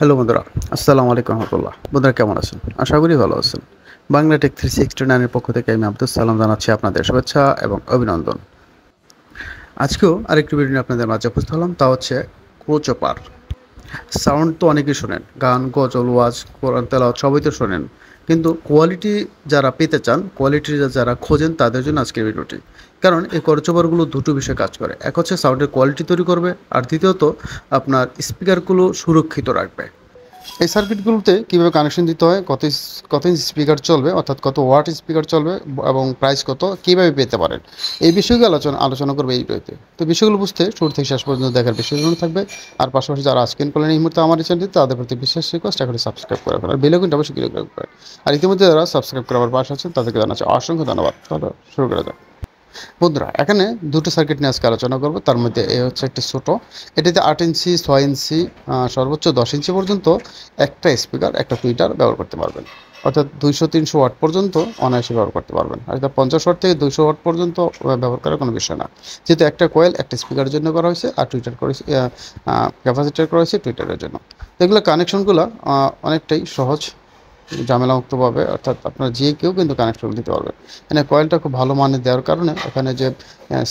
Hello বন্ধুরা, আসসালামু আলাইকুম রহমতুল্লাহ। বন্ধুরা কেমন আছেন? আশা করি ভালো আছেন। বাংলা টেক 369-এর পক্ষ থেকে আমি আব্দুস সালাম জানাচ্ছি আপনাদের শুভেচ্ছা এবং অভিনন্দন। আজকেও আরেকটি ভিডিও নিয়ে আপনাদের মাঝে উপস্থিত হলাম, তা হচ্ছে ক্রোচোভার সাউন্ড। তো অনেকেই শোনেন, গান, গজল, ওয়াজ, কোরআন তেলাওয়াত সবই তো শোনেন, কিন্তু কোয়ালিটি যারা পেতে চান, কোয়ালিটি যারা খোঁজেন তাদের জন্য আজকের ভিডিওটি। কারণ এই ক্রোচোভারগুলো দুটো বিষয়ে কাজ করে, এক হচ্ছে সাউন্ডের কোয়ালিটি তৈরি করবে, আর দ্বিতীয়ত আপনার স্পিকারগুলো সুরক্ষিত রাখবে। এই সার্কিটগুলোতে কীভাবে কানেকশন দিতে হয়, কত ইঞ্চ স্পিকার চলবে, অর্থাৎ কত ওয়াট স্পিকার চলবে এবং প্রাইস কত, কীভাবে পেতে পারেন, এই বিষয়গুলো আলোচনা করবে এই ভিডিওতে। তো বিষয়গুলো বুঝতে শুরু থেকে শেষ পর্যন্ত দেখার বিষয়গুলো থাকবে। আর পাশাপাশি যারা স্ক্রিন করলেন এই মুহূর্তে আমার এই চ্যানেলটি, তাদের প্রতি বিশেষ রিকোয়েস্ট, এখন সাবস্ক্রাইব করে ফেলেন, বেল আইকনটা অবশ্যই ক্লিক করেন। আর ইতিমধ্যে যারা সাবস্ক্রাইব করার পাশে আছেন তাদেরকে জানাচ্ছি অসংখ্য ধন্যবাদ। তাহলে শুরু করে দেন। বন্ধুরা, এখানে দুটো সার্কিট নিয়ে আজকে আলোচনা করবো। তার মধ্যে এই হচ্ছে একটি ছোটো, এটিতে 8 ইঞ্চি, 6 ইঞ্চি, সর্বোচ্চ 10 ইঞ্চি পর্যন্ত একটা স্পিকার, একটা টুইটার ব্যবহার করতে পারবেন, অর্থাৎ 200-300 ওয়াট পর্যন্ত অনায়াসে ব্যবহার করতে পারবেন। অর্থাৎ 50 ওয়াট থেকে 200 ওয়াট পর্যন্ত ব্যবহার করার কোনো বিষয় না, যেহেতু একটা কয়েল একটা স্পিকারের জন্য করা হয়েছে, আর টুইটার করেছে ক্যাপাসিটার করা হয়েছে টুইটারের জন্য। এগুলো কানেকশনগুলো অনেকটাই সহজ, ঝামেলামুক্তভাবে, অর্থাৎ আপনার যে কেউ কিন্তু কানেকশন দিতে পারবে। মানে কয়েলটা খুব ভালো মানের দেওয়ার কারণে এখানে যে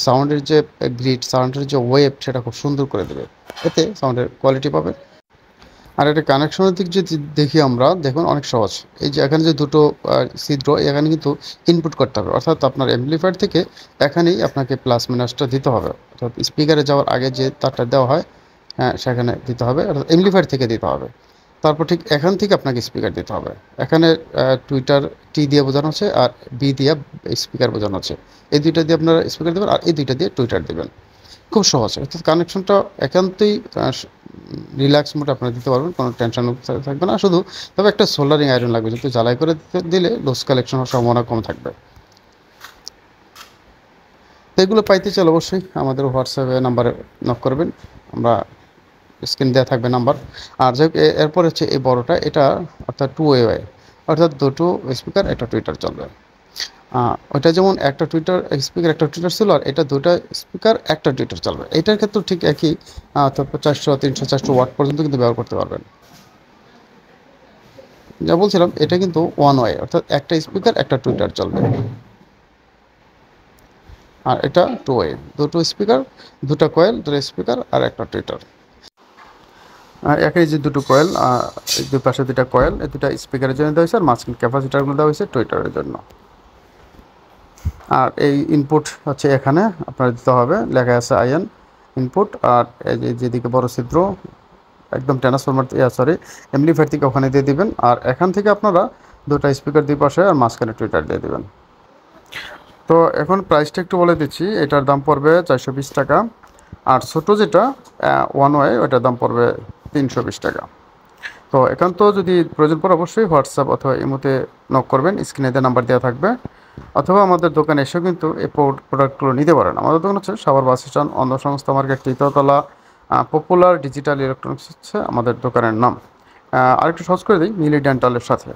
সাউন্ডের যে গ্রিড, সাউন্ডের যে ওয়েভ, সেটা খুব সুন্দর করে দেবে, এতে সাউন্ডের কোয়ালিটি পাবে। আর এটা কানেকশনের দিক যদি দেখি আমরা, দেখুন অনেক সহজ। এই যে এখানে যে দুটো ছিদ্র, এখানে কিন্তু ইনপুট করতে হবে, অর্থাৎ আপনার অ্যাম্পলিফায়ার থেকে এখানেই আপনাকে প্লাস মাইনাসটা দিতে হবে, অর্থাৎ স্পিকারে যাওয়ার আগে যে তারটা দেওয়া হয়, হ্যাঁ, সেখানে দিতে হবে, অর্থাৎ অ্যাম্পলিফায়ার থেকে দিতে হবে। তারপর ঠিক এখান থেকে আপনাকে স্পিকার দিতে হবে। এখানে টুইটার টি দিয়ে বোঝানো হচ্ছে, আর বি দিয়ে স্পিকার বোঝানো হচ্ছে। এই দুইটা দিয়ে আপনারা স্পিকার দেবেন, আর এই দুইটা দিয়ে টুইটার দেবেন। খুব সহজ, অর্থাৎ কানেকশনটা একান্তই রিল্যাক্স মোডে আপনারা দিতে পারবেন, কোনো টেনশন থাকবে না। শুধু তবে একটা সোল্ডারিং আয়রন লাগবে, যেহেতু জ্বালাই করে দিলে লস কালেকশন হওয়ার সম্ভাবনা কম থাকবে। এগুলো পাইতে চাইলে অবশ্যই আমাদের হোয়াটসঅ্যাপে নাম্বারে নক করবেন, আমরা স্ক্রিন দেওয়া থাকবে নাম্বার। আর যাই হোক, এরপর হচ্ছে এই বড়োটা, এটা অর্থাৎ 2 ওয়ে, অর্থাৎ দুটো স্পিকার একটা টুইটার চলবে। ওটা যেমন একটা টুইটার স্পিকার একটা টুইটার ছিল, আর এটা দুটো স্পিকার একটা টুইটার চলবে। এটার ক্ষেত্রে ঠিক একই, তারপর 300-400 ওয়াট পর্যন্ত কিন্তু ব্যবহার করতে পারবেন। যা বলছিলাম, এটা কিন্তু 1 ওয়ে, অর্থাৎ একটা স্পিকার একটা টুইটার চলবে। আর এটা 2 ওয়ে, দুটো স্পিকার, দুটো কয়েল, দুটো স্পিকার আর একটা টুইটার। আর এখানে যে দুটো কয়েল, দুই পাশে দুটা কয়েল, এই দুটা স্পিকারের জন্য দেওয়া হয়েছে, আর মাঝখানে ক্যাপাসিটারগুলো দেওয়া হয়েছে টুইটারের জন্য। আর এই ইনপুট হচ্ছে এখানে আপনার দিতে হবে, লেখা আছে আইএন ইনপুট। আর এই যেদিকে বড় ছিদ্র, একদম ট্রান্সফরমার এমপ্লিফায়ার থেকে ওখানে দিয়ে দেবেন। আর এখান থেকে আপনারা দুটা স্পিকার দুই পাশে, আর মাঝখানে টুইটার দিয়ে দেবেন। তো এখন প্রাইসটা একটু বলে দিচ্ছি। এটার দাম পড়বে 420 টাকা, আর ছোটো যেটা 1 ওয়ে, ওটার দাম পড়বে 320 টাকা। তো এখন তো যদি প্রয়োজন পড়ে অবশ্যই হোয়াটসঅ্যাপ অথবা ইমোতে নক করবেন, স্ক্রিনে দেওয়া নাম্বার দেওয়া থাকবে, অথবা আমাদের দোকানে এসেও কিন্তু এই প্রোডাক্টগুলো নিতে পারেন। আমাদের দোকান হচ্ছে সাভার বাস স্ট্যান্ড, অন্ধ সংস্থা মার্কেট, 3তলা, পপুলার ডিজিটাল ইলেকট্রনিক্স হচ্ছে আমাদের দোকানের নাম। আরেকটু সহজ করে দিই, মিলি ডেন্টালের সাথে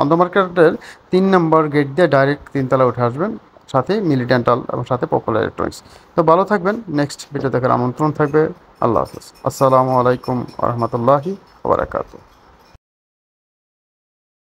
অন্ধ মার্কেটের 3 নম্বর গেট দিয়ে ডাইরেক্ট 3তলা উঠে আসবেন, সাথে মিলি ডেন্টাল এবং সাথে পপুলার ইলেকট্রনিক্স। তো ভালো থাকবেন, নেক্সট ভিডিও দেখার আমন্ত্রণ থাকবে। আল্লাহ হাফেজ, আসসালামু আলাইকুম ওয়া রাহমাতুল্লাহি ওয়া বারাকাতুহু।